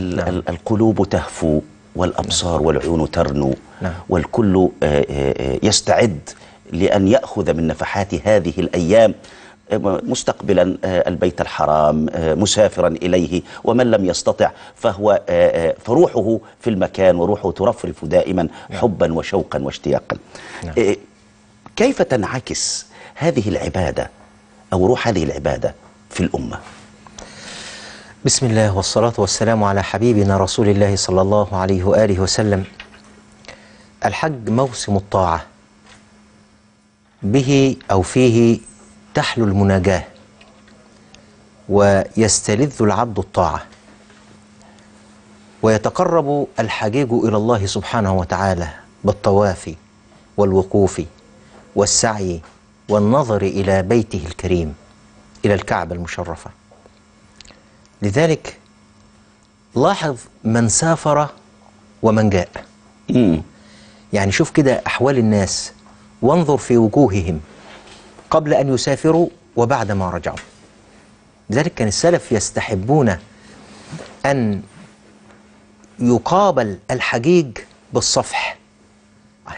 نعم. القلوب تهفو والأبصار نعم. والعيون ترنو نعم. والكل يستعد لأن يأخذ من نفحات هذه الأيام مستقبلا البيت الحرام مسافرا إليه، ومن لم يستطع فهو فروحه في المكان وروحه ترفرف دائما حبا وشوقا واشتياقا. كيف تنعكس هذه العبادة أو روح هذه العبادة في الأمة؟ بسم الله والصلاة والسلام على حبيبنا رسول الله صلى الله عليه وآله وسلم. الحج موسم الطاعة، به أو فيه تحلو المناجاة ويستلذ العبد الطاعة ويتقرب الحجيج إلى الله سبحانه وتعالى بالطواف والوقوف والسعي والنظر إلى بيته الكريم، إلى الكعبة المشرفة. لذلك لاحظ من سافر ومن جاء، يعني شوف كده أحوال الناس وانظر في وجوههم قبل أن يسافروا وبعد ما رجعوا. لذلك كان السلف يستحبون أن يقابل الحجيج بالصفح.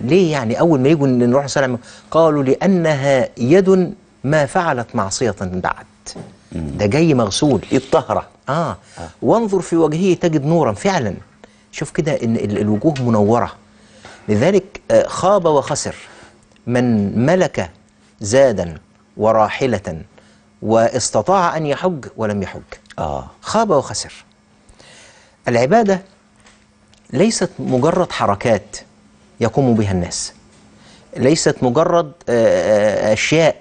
ليه يعني أول ما يجوا نروح نسلم؟ قالوا لأنها يد ما فعلت معصية بعد، ده جاي مغسول الطهرة. وانظر في وجهه تجد نورا، فعلا شوف كده إن الوجوه منورة. لذلك خاب وخسر من ملك زادا وراحلة واستطاع أن يحج ولم يحج. خاب وخسر. العبادة ليست مجرد حركات يقوم بها الناس، ليست مجرد أشياء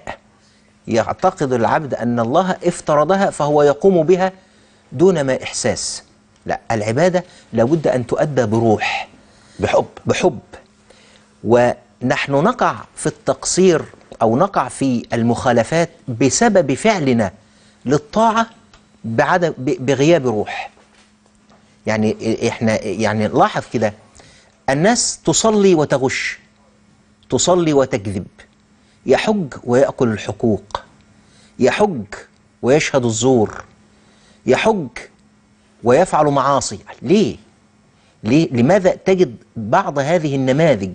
يعتقد العبد أن الله افترضها فهو يقوم بها دون ما إحساس. لا، العبادة لابد أن تؤدى بروح، بحب. ونحن نقع في التقصير أو نقع في المخالفات بسبب فعلنا للطاعة بغياب روح. يعني إحنا لاحظ كده الناس تصلي وتغش، تصلي وتكذب، يحج ويأكل الحقوق، يحج ويشهد الزور، يحج ويفعل معاصي. ليه؟ لماذا تجد بعض هذه النماذج؟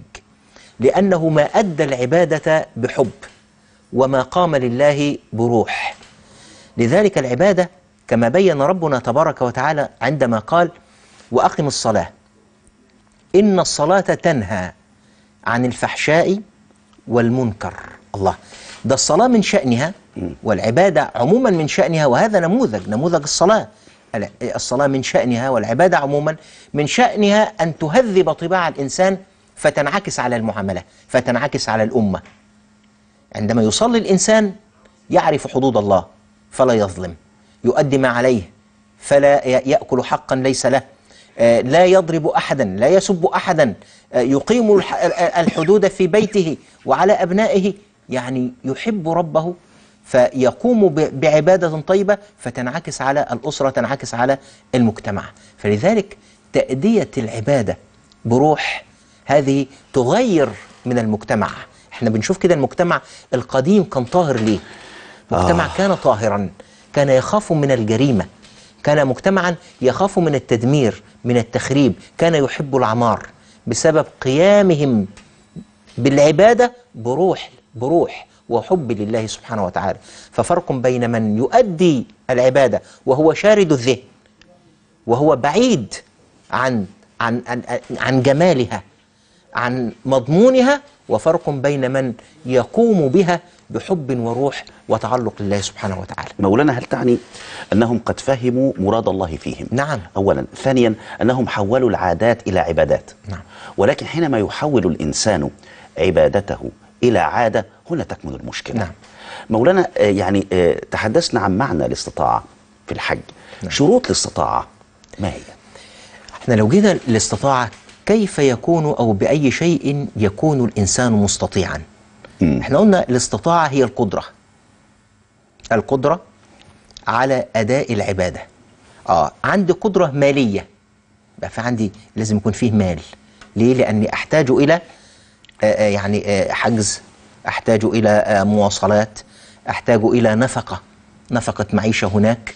لأنه ما أدى العبادة بحب وما قام لله بروح. لذلك العبادة كما بين ربنا تبارك وتعالى عندما قال وأقم الصلاة إن الصلاة تنهى عن الفحشاء والمنكر. الله، ده الصلاة من شأنها والعبادة عموما من شأنها، وهذا نموذج الصلاة من شأنها والعبادة عموما من شأنها أن تهذب طباع الإنسان فتنعكس على المعاملة، فتنعكس على الأمة. عندما يصلي الإنسان يعرف حدود الله فلا يظلم، يؤدي ما عليه فلا يأكل حقا ليس له، لا يضرب أحدا، لا يسب أحدا، يقيم الحدود في بيته وعلى أبنائه، يعني يحب ربه فيقوم بعبادة طيبة فتنعكس على الأسرة، تنعكس على المجتمع. فلذلك تأدية العبادة بروح هذه تغير من المجتمع. احنا بنشوف كده المجتمع القديم كان طاهر. ليه؟ مجتمع كان طاهرا، كان يخاف من الجريمة، كان مجتمعا يخاف من التدمير، من التخريب، كان يحب العمار بسبب قيامهم بالعبادة بروح وحب لله سبحانه وتعالى. ففرق بين من يؤدي العبادة وهو شارد الذهن وهو بعيد عن جمالها، عن مضمونها، وفرق بين من يقوم بها بحب وروح وتعلق لله سبحانه وتعالى. مولانا، هل تعني أنهم قد فهموا مراد الله فيهم؟ نعم، أولا. ثانيا، أنهم حولوا العادات إلى عبادات. نعم. ولكن حينما يحول الإنسان عبادته إلى عادة هنا تكمن المشكلة. نعم. مولانا، يعني تحدثنا عن معنى الاستطاعة في الحج. نعم. شروط الاستطاعة ما هي؟ احنا لو جينا الاستطاعة كيف يكون أو بأي شيء يكون الإنسان مستطيعا؟ احنا قلنا الاستطاعة هي القدرة، القدرة على أداء العبادة. عندي قدرة مالية، بقى فعندي لازم يكون فيه مال. ليه؟ لأني أحتاج إلى حجز، أحتاج إلى مواصلات، أحتاج إلى نفقة معيشة هناك.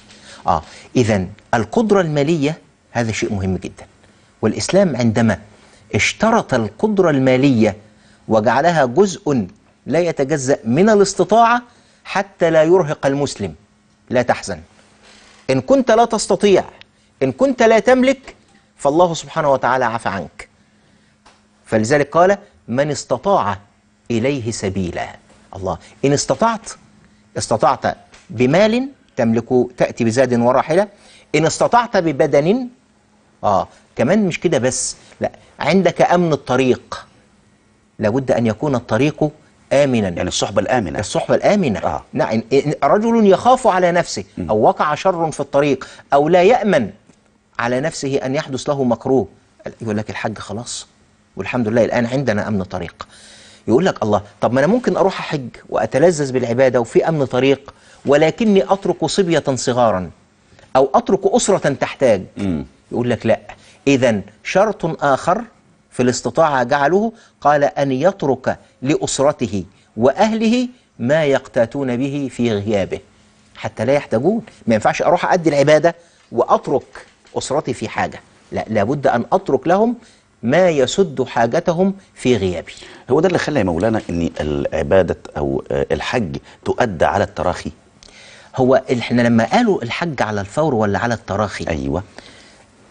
إذن القدرة المالية هذا شيء مهم جدا. والإسلام عندما اشترط القدرة المالية وجعلها جزء لا يتجزأ من الاستطاعة حتى لا يرهق المسلم، لا تحزن، إن كنت لا تستطيع، إن كنت لا تملك، فالله سبحانه وتعالى عفى عنك. فلذلك قال: من استطاع إليه سبيلا. الله، إن استطعت بمال تملكه تأتي بزاد وراحلة، إن استطعت ببدن، كمان مش كده بس، لا، عندك أمن الطريق، لابد أن يكون الطريق آمنا، يعني الصحبة الآمنة. الصحبة الآمنة، نعم. رجل يخاف على نفسه أو وقع شر في الطريق أو لا يأمن على نفسه أن يحدث له مكروه، يقول لك الحج خلاص والحمد لله الآن عندنا أمن طريق. يقول لك الله، طب ما أنا ممكن أروح أحج وأتلذذ بالعبادة وفي أمن طريق، ولكني أترك صبية صغارا أو أترك أسرة تحتاج. يقول لك لا، إذن شرط آخر في الاستطاعة جعله، قال: أن يترك لأسرته وأهله ما يقتاتون به في غيابه حتى لا يحتاجون. ما ينفعش أروح أدي العبادة وأترك أسرتي في حاجة، لا، لابد أن أترك لهم ما يسد حاجتهم في غيابي. هو ده اللي خلى يا مولانا أن العبادة أو الحج تؤدى على التراخي. هو إحنا لما قالوا الحج على الفور ولا على التراخي، أيوة،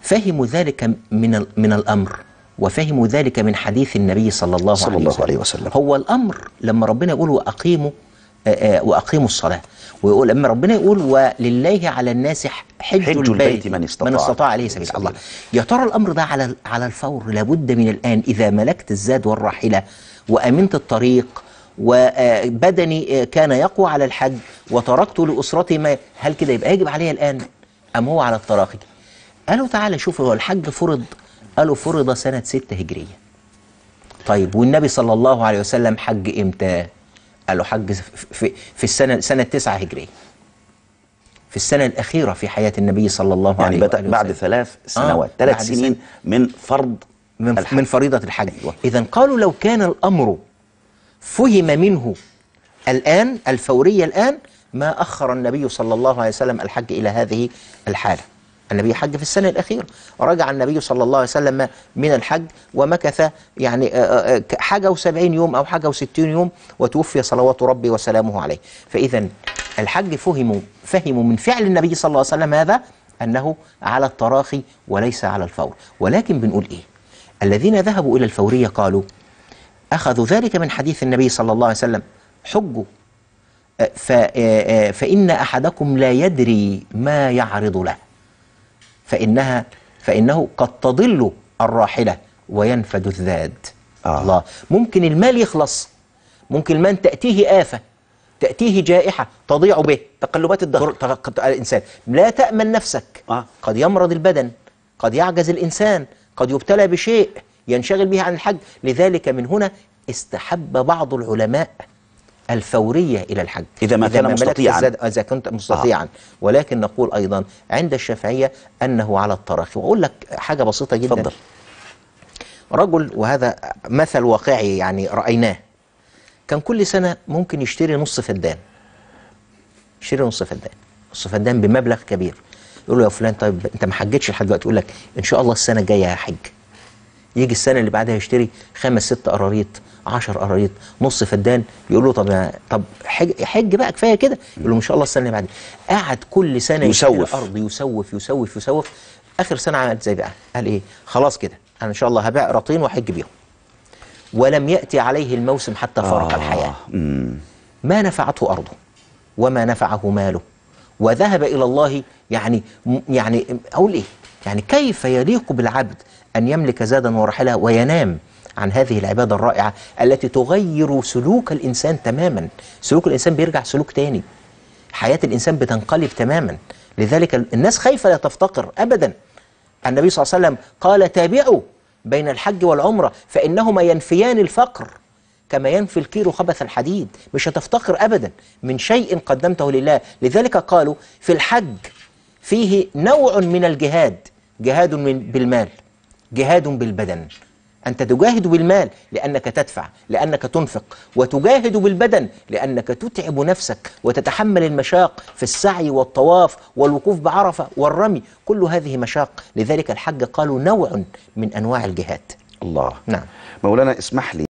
فهموا ذلك من الأمر، وفهموا ذلك من حديث النبي صلى الله عليه وسلم. هو الأمر لما ربنا يقول وأقيموا الصلاة، ويقول لما ربنا يقول: ولله على الناس حج البيت من استطاع عليه سبيل. الله، يا ترى الأمر ده على الفور؟ لابد من الآن. إذا ملكت الزاد والراحلة وأمنت الطريق وبدني كان يقوى على الحج وتركت لأسرتي ما، هل كده يبقى يجب عليها الآن أم هو على التراخي؟ قالوا تعالى شوف، هو الحج فرض، قالوا فرض سنة 6 هجرية. طيب والنبي صلى الله عليه وسلم حج إمتى؟ قالوا حج في السنة، سنة 9 هجرية، في السنة الأخيرة في حياة النبي صلى الله عليه وسلم، يعني بعد 3 سنوات، 3 سنين من فرض الحج، من فريضة الحج. إذن قالوا لو كان الأمر فهم منه الآن، الفورية الآن، ما أخر النبي صلى الله عليه وسلم الحج إلى هذه الحالة. النبي حج في السنة الأخيرة، رجع النبي صلى الله عليه وسلم من الحج ومكث يعني حاجة و70 يوم أو حاجة و60 يوم، وتوفي صلوات ربي وسلامه عليه. فإذا الحج فهموا من فعل النبي صلى الله عليه وسلم هذا أنه على التراخي وليس على الفور. ولكن بنقول إيه؟ الذين ذهبوا إلى الفورية قالوا أخذوا ذلك من حديث النبي صلى الله عليه وسلم: حجوا فإن أحدكم لا يدري ما يعرض له، فإنه قد تضل الراحلة وينفد الذاد. الله، ممكن المال يخلص، ممكن المال تأتيه آفة، تأتيه جائحة، تضيع به، تقلبات الدهر، الإنسان لا تأمن نفسك، قد يمرض البدن، قد يعجز الإنسان، قد يبتلى بشيء ينشغل به عن الحج. لذلك من هنا استحب بعض العلماء الفورية إلى الحج إذا ما مستطيعا، إذا كنت مستطيعا. ولكن نقول أيضا عند الشافعية أنه على التراخي. وأقول لك حاجة بسيطة جدا. فضل. رجل، وهذا مثل واقعي يعني رأيناه، كان كل سنة ممكن يشتري نص فدان بمبلغ كبير. يقول له: يا فلان، طيب أنت ما حجتش لحد دلوقتي. يقول لك: إن شاء الله السنة الجاية هحج. يجي السنة اللي بعدها يشتري 5 6 قراريط، 10 قراريط، نص فدان. يقول له: طب حج بقى كفايه كده. يقول له: ان شاء الله السنه اللي بعدها. قعد كل سنه يسوف الارض، يسوف. اخر سنه عملت زي بقى، قال ايه؟ خلاص كده انا ان شاء الله هبيع قراطين واحج بيهم. ولم ياتي عليه الموسم حتى فارق الحياه. ما نفعته ارضه وما نفعه ماله، وذهب الى الله. يعني اقول ايه؟ يعني كيف يليق بالعبد أن يملك زادا ورحلة وينام عن هذه العبادة الرائعة التي تغير سلوك الإنسان تماما؟ سلوك الإنسان بيرجع سلوك تاني، حياة الإنسان بتنقلب تماما. لذلك الناس خايفة لا تفتقر أبدا. النبي صلى الله عليه وسلم قال: تابعوا بين الحج والعمرة فإنهما ينفيان الفقر كما ينفي الكير خبث الحديد. مش هتفتقر أبدا من شيء قدمته لله. لذلك قالوا في الحج فيه نوع من الجهاد، جهاد بالمال، جهاد بالبدن. أنت تجاهد بالمال لأنك تدفع، لأنك تنفق، وتجاهد بالبدن لأنك تتعب نفسك وتتحمل المشاق في السعي والطواف والوقوف بعرفة والرمي، كل هذه مشاق، لذلك الحج قالوا نوع من أنواع الجهاد. الله. نعم مولانا اسمح لي